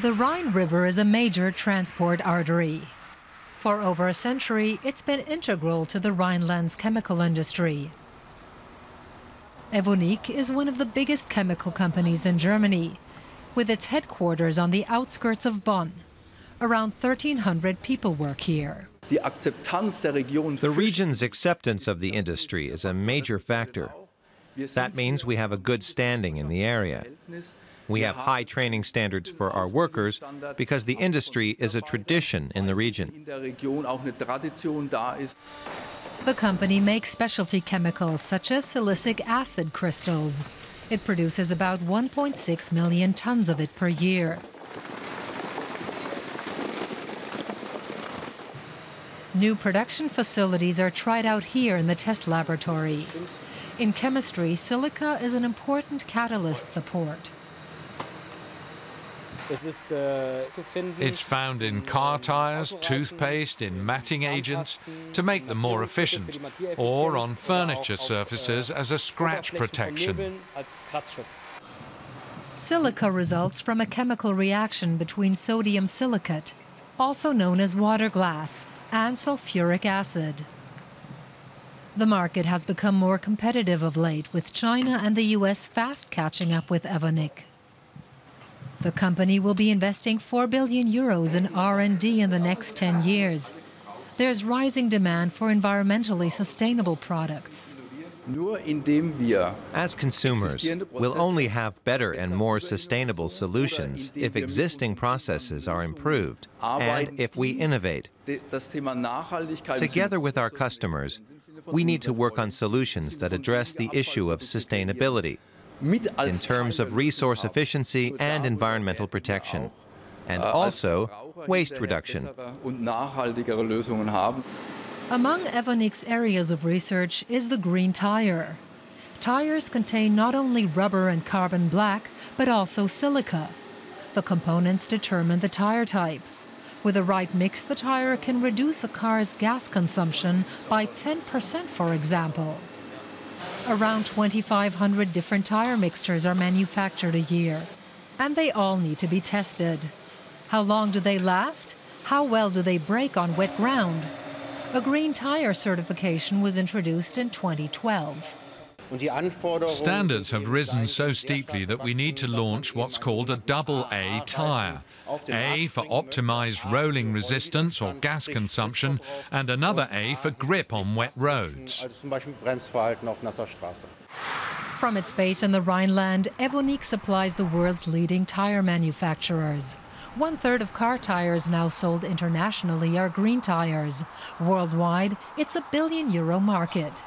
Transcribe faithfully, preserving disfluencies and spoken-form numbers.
The Rhine River is a major transport artery. For over a century, it's been integral to the Rhineland's chemical industry. Evonik is one of the biggest chemical companies in Germany, with its headquarters on the outskirts of Bonn. Around thirteen hundred people work here. The region's acceptance of the industry is a major factor. That means we have a good standing in the area. We have high training standards for our workers because the industry is a tradition in the region. The company makes specialty chemicals such as silicic acid crystals. It produces about one point six million tons of it per year. New production facilities are tried out here in the test laboratory. In chemistry, silica is an important catalyst support. It's found in car tires, toothpaste, in matting agents to make them more efficient, or on furniture surfaces as a scratch protection. Silica results from a chemical reaction between sodium silicate, also known as water glass, and sulfuric acid. The market has become more competitive of late, with China and the U S fast catching up with Evonik. The company will be investing four billion euros in R and D in the next ten years. There's rising demand for environmentally sustainable products. As consumers, we'll only have better and more sustainable solutions if existing processes are improved and if we innovate. Together with our customers, we need to work on solutions that address the issue of sustainability, in terms of resource efficiency and environmental protection, and also waste reduction. Among Evonik's areas of research is the green tire. Tires contain not only rubber and carbon black, but also silica. The components determine the tire type. With the right mix, the tire can reduce a car's gas consumption by ten percent, for example. Around twenty-five hundred different tire mixtures are manufactured a year, and they all need to be tested. How long do they last? How well do they brake on wet ground? A green tire certification was introduced in twenty twelve. Standards have risen so steeply that we need to launch what's called a double A tire. A for optimized rolling resistance or gas consumption, and another A for grip on wet roads. From its base in the Rhineland, Evonik supplies the world's leading tire manufacturers. One-third of car tires now sold internationally are green tires. Worldwide, it's a billion euro market.